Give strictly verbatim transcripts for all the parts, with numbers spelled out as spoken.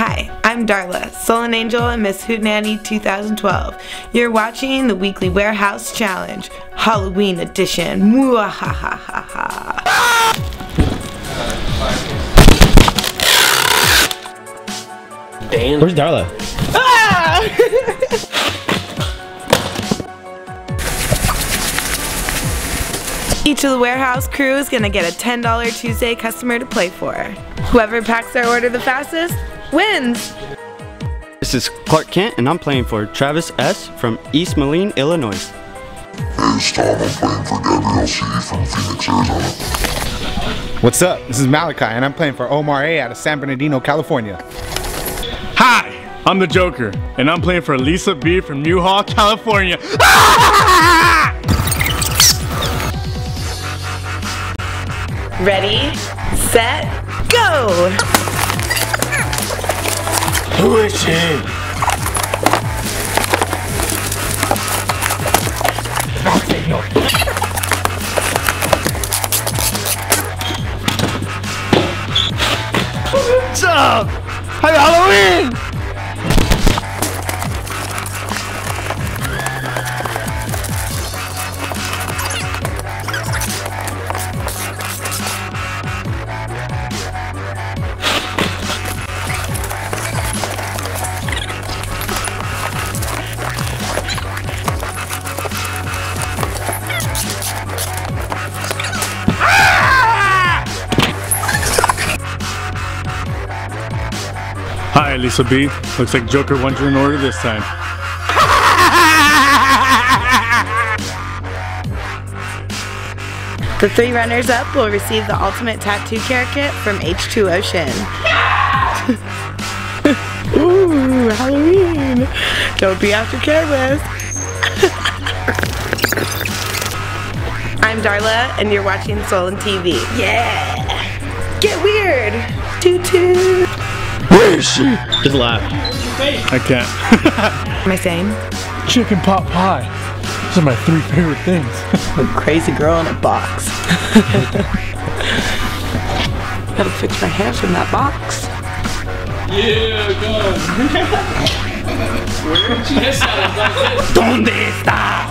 Hi, I'm Darla, Sullen Angel and Miss Hootenanny two thousand twelve. You're watching the Weekly Warehouse Challenge, Halloween edition. Mwahahahaha. Damn. Where's Darla? Ah! Each of the warehouse crew is gonna get a ten dollar Tuesday customer to play for. Whoever packs their order the fastest wins. This is Clark Kent, and I'm playing for Travis S. from East Moline, Illinois. Hey, it's Tom. I'm playing for Gabriel C. from Phoenix, Arizona. What's up? This is Malachi, and I'm playing for Omar A. out of San Bernardino, California. Hi, I'm the Joker, and I'm playing for Lisa B. from Newhall, California. Ready, set, go! Who is she? What's up? Happy Halloween! Hi, Lisa B. Looks like Joker won your order this time. The three runners-up will receive the Ultimate Tattoo Care Kit from H two Ocean. Yeah! Ooh, Halloween! Don't be after careless. I'm Darla, and you're watching SullenTV. Yeah! Get weird! Toot-toot! Where is she? Just laugh. I can't. Am I saying? Chicken pot pie. Those are my three favorite things. A crazy girl in a box. That'll fix my hair from that box. Yeah, go. Where is she? Donde está?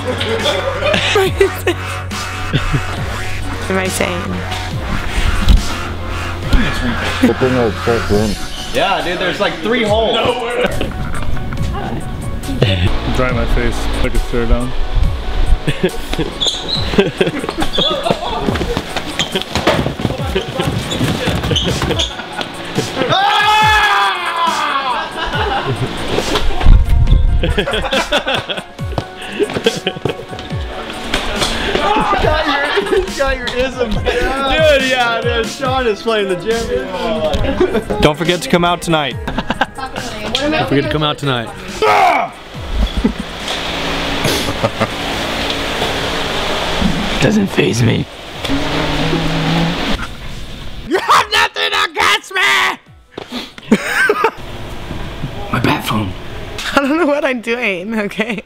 Am I saying? Open up that room. Yeah, dude, there's like three holes. Nowhere. Dry my face like a stir down. Got your, got your ism. Yeah. Dude, yeah, dude, Sean is playing the gym. Don't forget to come out tonight. Don't forget to come out tonight. Doesn't faze me. You have nothing against me! My bat phone. I don't know what I'm doing, okay?